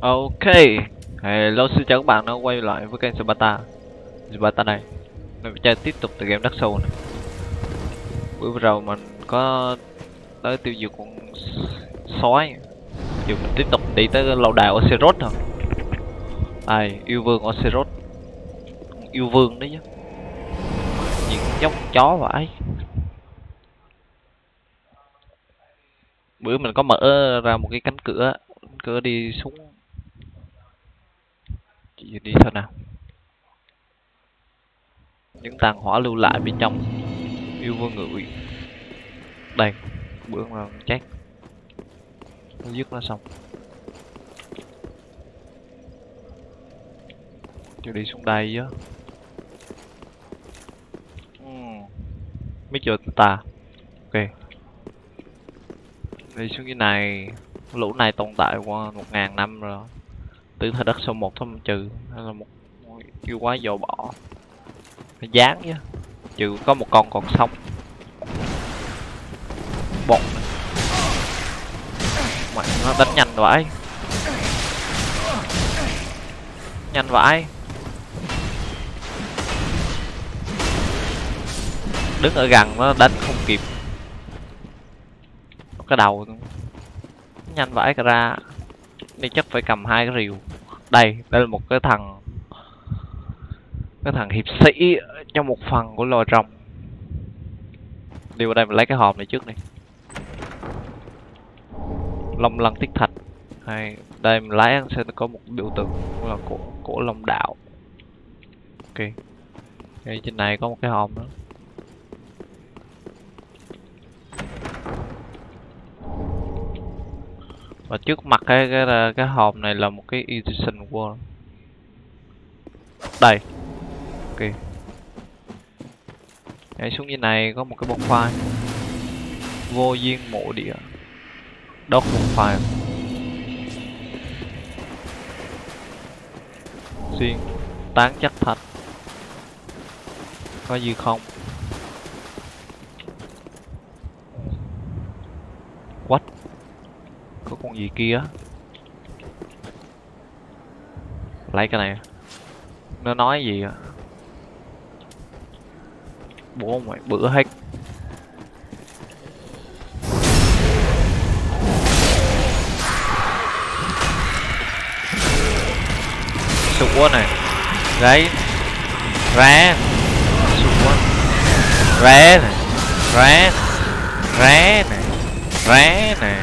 Ok, hello, xin chào các bạn đã quay lại với kênh Sparta này. Mình chơi tiếp tục từ game Dark Souls này. Bữa vừa rồi mình có tới tiêu diệt con sói. Giờ mình tiếp tục đi tới lâu đài Osiris thôi. Ai, yêu vương Osiris. Yêu vương đấy chứ. Những giống chó vãi. Bữa mình có mở ra một cái cánh cửa đi xuống. Chị đi sao nào? Những tàn hỏa lưu lại bên trong. Yêu vương ngửi. Đây, bữa mà chết. Nó dứt nó xong. Chị đi xuống đây á. Mấy chờ ta. Ok. Đi xuống cái này, lũ này tồn tại qua 1000 năm rồi. Từ thời đất sau 1 thôi trừ, hay là một yêu quái dò bỏ. Phải dán chứ. Trừ có một con còn sống. Bột. Mày nó đánh nhanh vãi. Nhanh vãi. Đứng ở gần nó đánh không kịp. Cái đầu nhanh vãi cả ra. Đây chắc phải cầm 2 cái rìu. Đây là một cái thằng hiệp sĩ trong một phần của loài rồng. Đi vào đây mình lấy cái hòm này trước đi. Long lân thiết thạch. Đây mình lấy sẽ có một biểu tượng là của long đạo. Ok. Đây, trên này có một cái hòm nữa. Và trước mặt cái hòm này là một cái Edison World. Đây. Ok. Nhảy xuống như này có một cái bonfire. Vô duyên mộ địa. Đốt bonfire. Xuyên tán chất thạch. Có gì không? What? Có con gì kia. Lấy cái này. Nó nói gì à? Bố mày bữa hết. Sụp quá này. Đấy. Rá. Sụp quá. Rá này. Rá. Rá này. Rá này.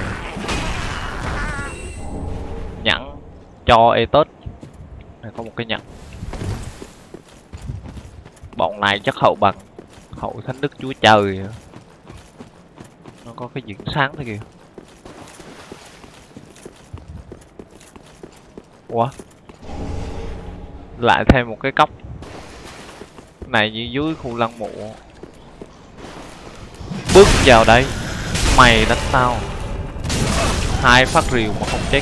Nhẫn cho Etos. Này có một cái nhẫn. Bọn này chắc hậu bằng hậu thánh đức chúa trời. Nó có cái diễn sáng thế kìa. Ủa? Lại thêm một cái cốc. Này như dưới khu lăng mộ. Bước vào đây. Mày đánh tao 2 phát rìu mà không chết.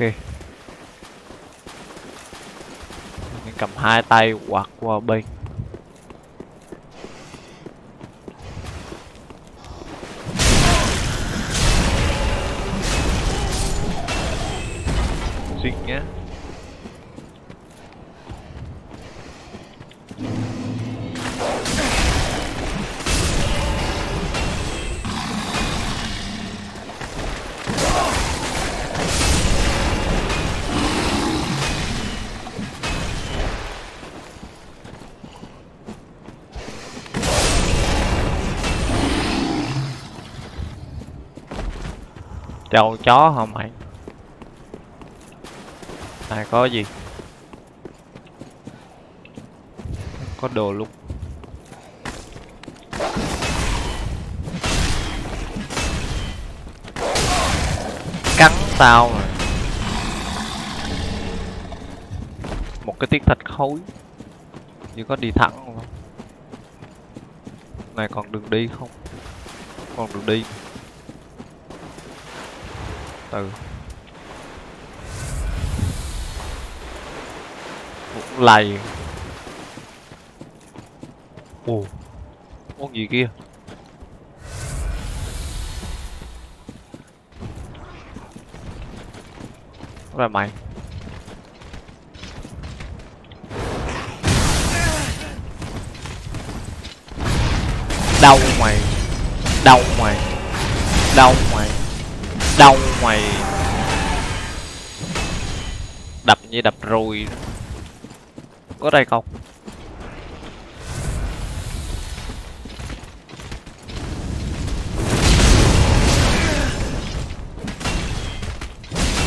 Okay. Mình cầm 2 tay quạt qua bên. Xịt nhá. Châu chó hả mày? Này có gì? Có đồ luôn. sao mà. Một cái tiếng thật khối. Như có đi thẳng không? Này còn đường đi không? Còn đường đi. Từ cũng lầy. Ồ, con gì kia? Rồi mày. Đau mày. Đau mày. Đau mày. Đau mày. Đập như đập rồi. Có đây không?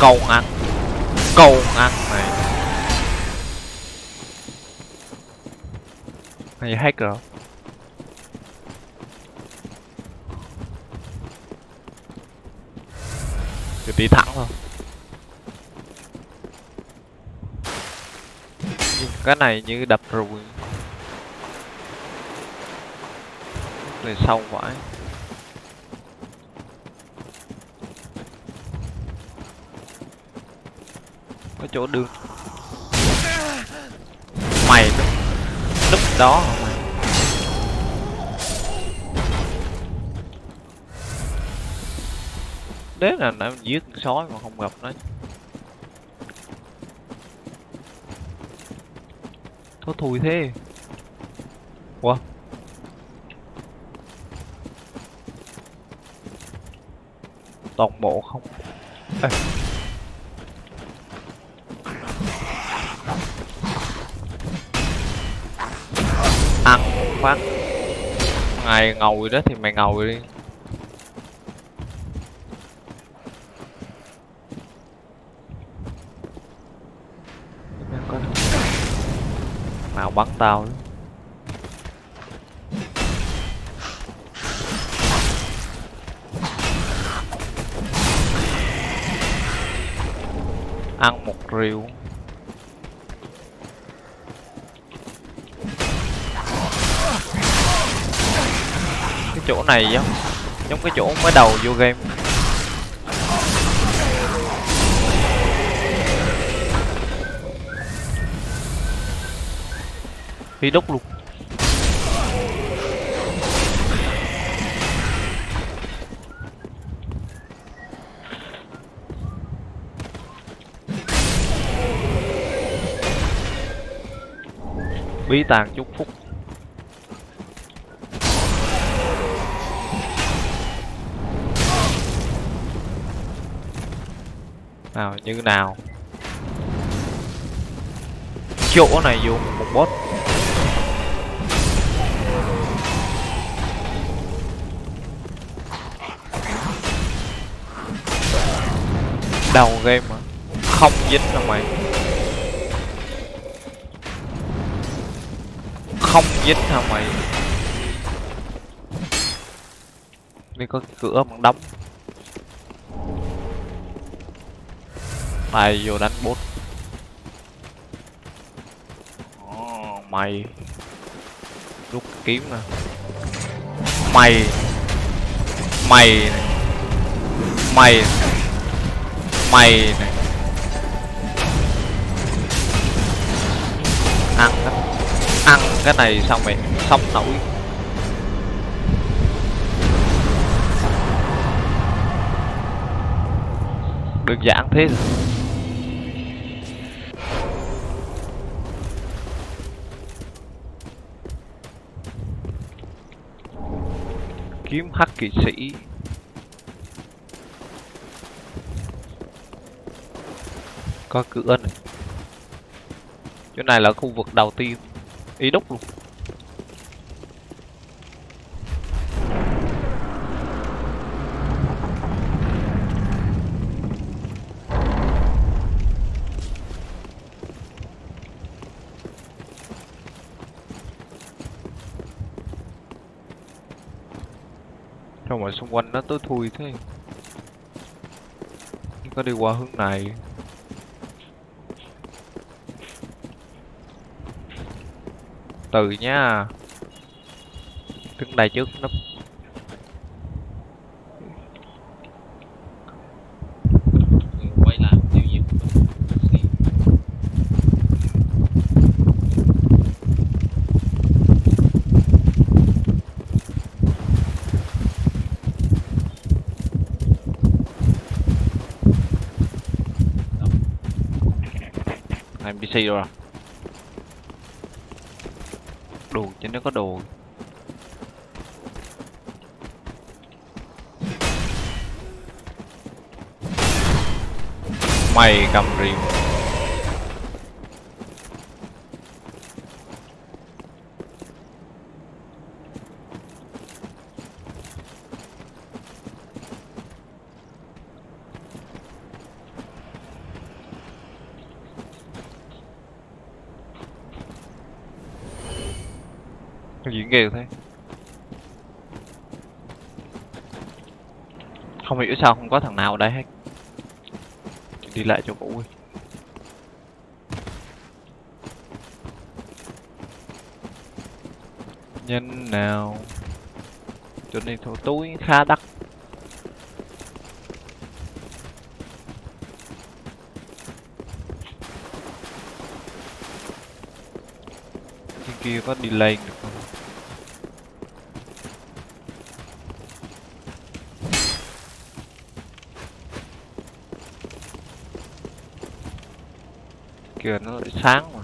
Câu ăn. Câu ăn mày. Mày hack rồi. Cứ đi thẳng thôi. Cái này như đập rồi. Này xong phải. Có chỗ đường. Mày núp đó hả mày? Đấy là nãy giết con sói mà không gặp nó. Có thùi thế. Ủa? Toàn bộ không? Ê. Ăn phát. Mày ngồi đó thì mày ngồi đi. Nào bắn tao nữa. Ăn một rìu. Cái chỗ này giống cái chỗ mới đầu vô game. Đi đốc luôn. Bí tàng chúc phúc. Nào như nào. Chỗ này vô một boss. Đầu game mà không dính đâu mày, không dính hả mày? Đây có cửa bằng đóng, mày vô đánh bốt. Mày rút kiếm nè, mày mày mày mày này. Ăn cái này xong mày xong nổi. Đơn giản thế. Kiếm hắc kỵ sĩ. Có cửa này. Chỗ này là khu vực đầu tiên. Ý đúc luôn. Sao mà xung quanh nó tối thui thế? nó đi qua hướng này. Từ nha. Đứng đây trước nấp. Quay lại tiêu diệt. NPC rồi. Đồ trên nó có đồ. Mày cầm riêng. Cái gì ghê thế? Không hiểu sao không có thằng nào ở đây hết. Đi lại cho cũ. Nhân nào. Cho nên thổ túi khá đắt. Trên kia có delay được không? Kìa nó lại sáng mà.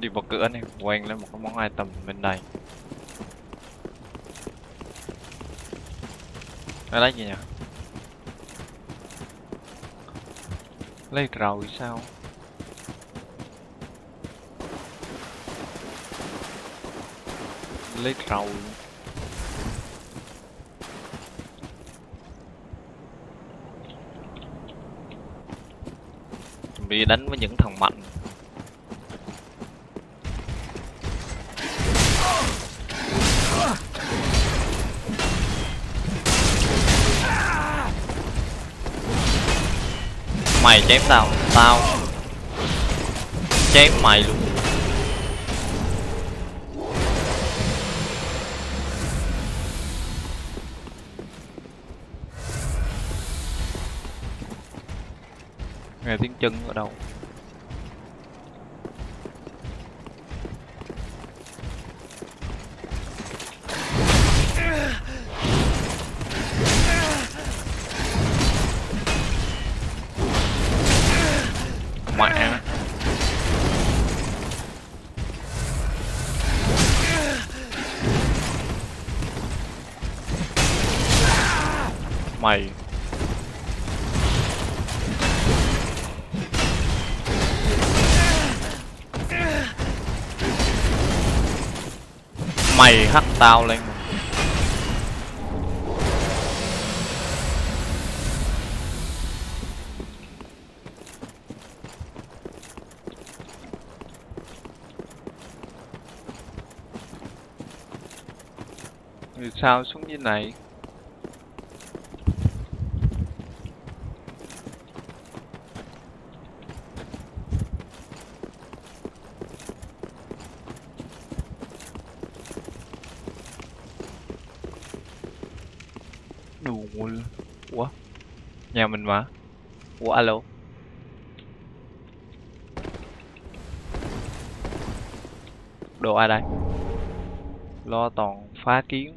Đi vào cửa này, quanh lên một cái món item bên đây. Nó lấy gì nhỉ? Lấy rồi sao? Lấy trầu. Bị đánh với những thằng mạnh. Mày chém tao, tao chém mày luôn. Nghe tiếng chân ở đâu? Mẹ. Mày. Mày hắt tao lên. Vì sao xuống như này? Ủa? Nhà mình mà. Ủa alo. Đồ ai đây? Lo toàn phá kiến.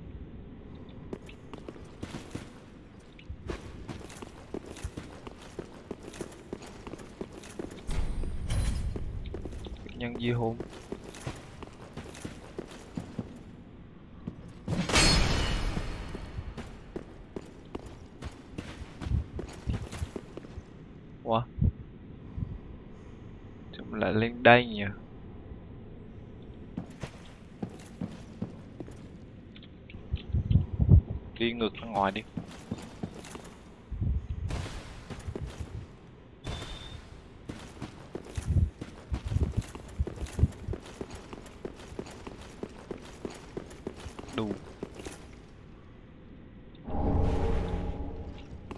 Nhân di hôn. Lại lên đây nhỉ. Đi ngược ra ngoài đi.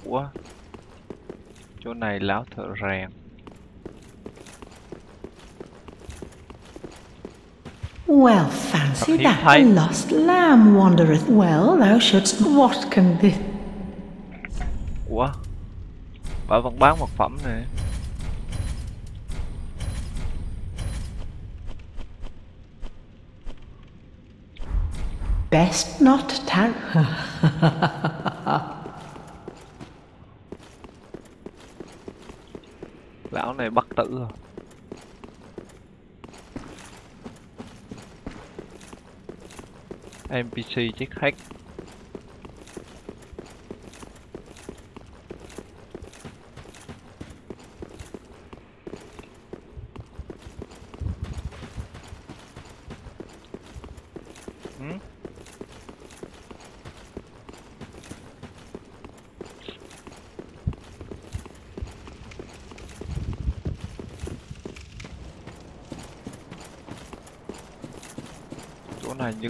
Ủa, chỗ này láo thợ rèn. Well, fancy that a lost lamb wandereth well, thou shouldst what can be. Ủa, bà vẫn bán vật phẩm này. Best not tell her. Lão này bất tử rồi. NPC chết hết. Như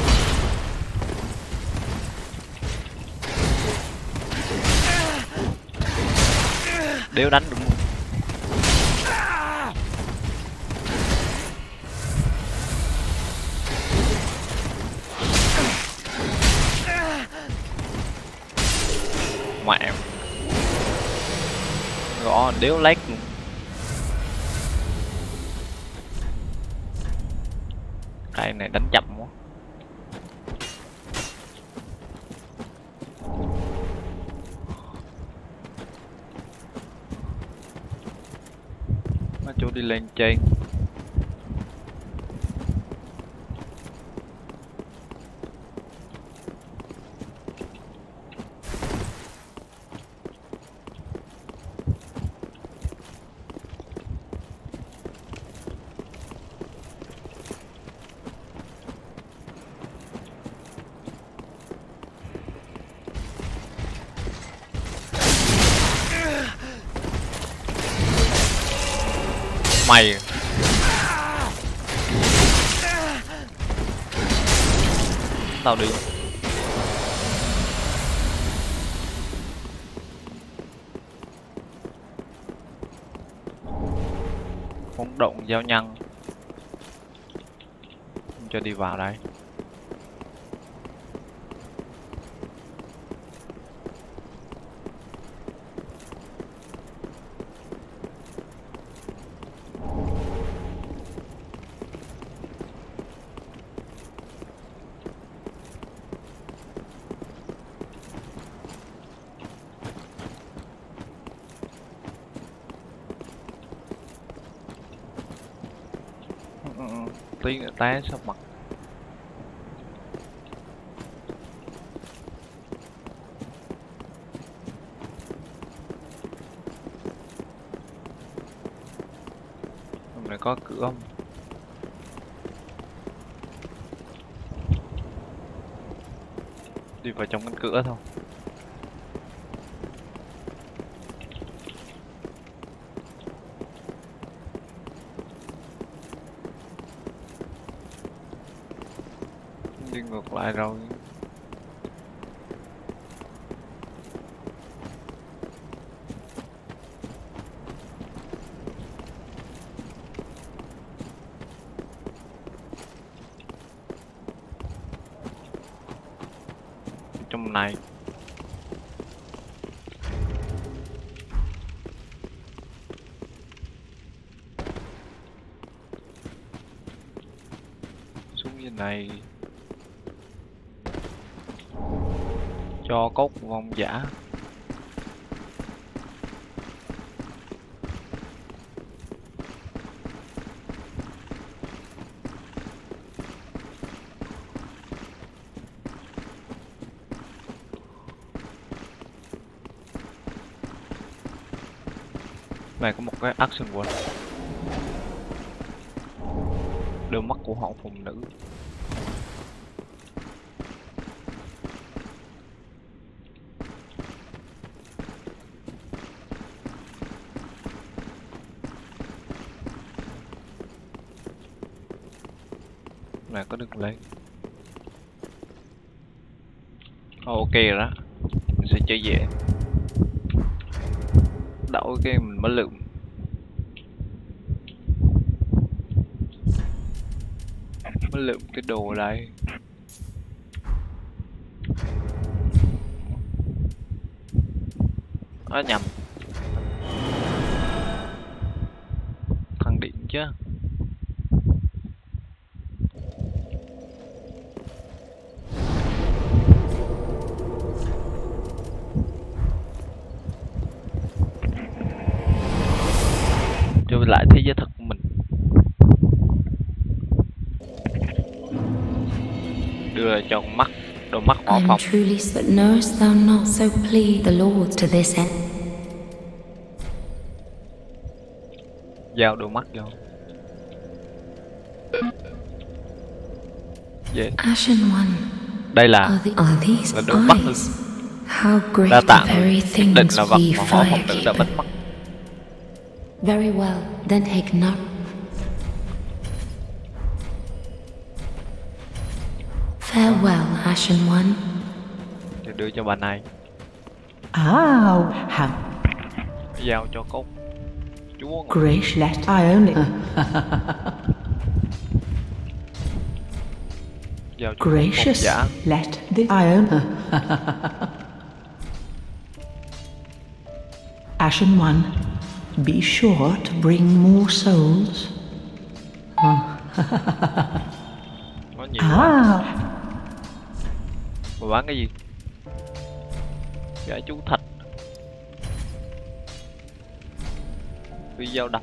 Đéo đánh đúng không? Mẹ gõ đéo lách luôn. Cái này đánh chậm quá. Đi lên trên. Mày tao đi. Không động giao nhăn. Không cho đi vào đây. Tiếng té sắp mặt. Hôm nay có cửa không? Đi vào trong cánh cửa thôi. Ngược lại rồi. Trong này xuống như này cho cốt vong giả. Này có một cái Ashen One. Đôi mắt của họ phụ nữ. Này có được lên. Ok rồi đó. Mình sẽ chơi về. Đậu cái mình mới lượm. Mới lượm cái đồ ở đây. Á nhầm. Thằng điện chứ. Lại thế giới thật của mình. Đưa cho mắt, đôi mắt bỏ phòng. Giao đôi mắt vô. Yeah. Ashen One. Đây là đôi mắt. Đa tạng định là vật mà họ không tự đã bắt mắt. Very well, then take note. Farewell, Ashen One. Để đưa cho bà này. Giao cho cốc. Grace last I only. Gracious let the I own. Ashen One. Be sure to bring more souls. Mà bán cái gì? Gã chú thạch. Phi dao đập.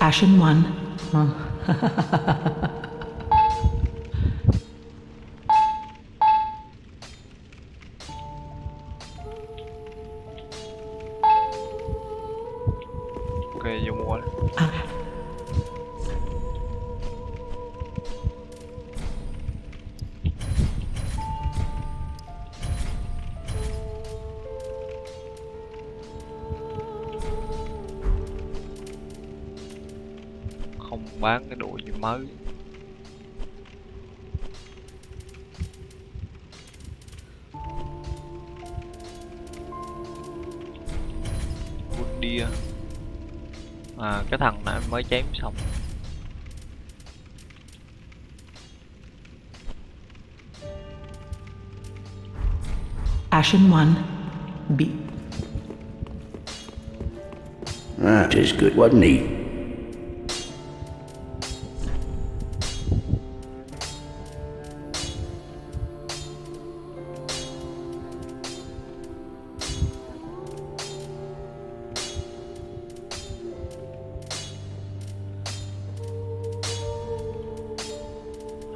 Ashen One. Okay, you more. Bán cái đồ gì mới. Budia. À cái thằng này mới chém xong. Ashen One B. That is good, wasn't he?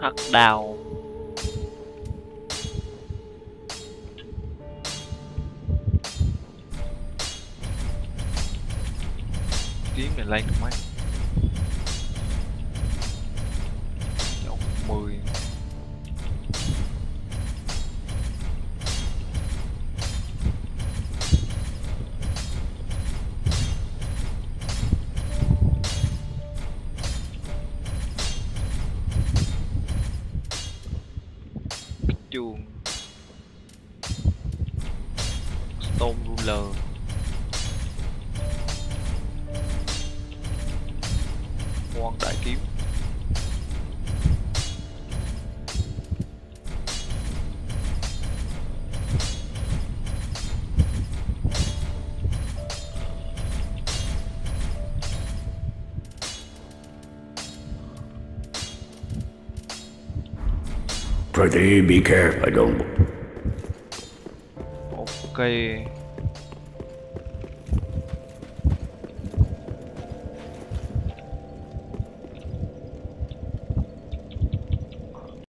Hắc đào. Kiếm này lên được mấy? 10. Chuồng Stone Ruler. Quang đại kiếm. Be careful, I don't. Okay.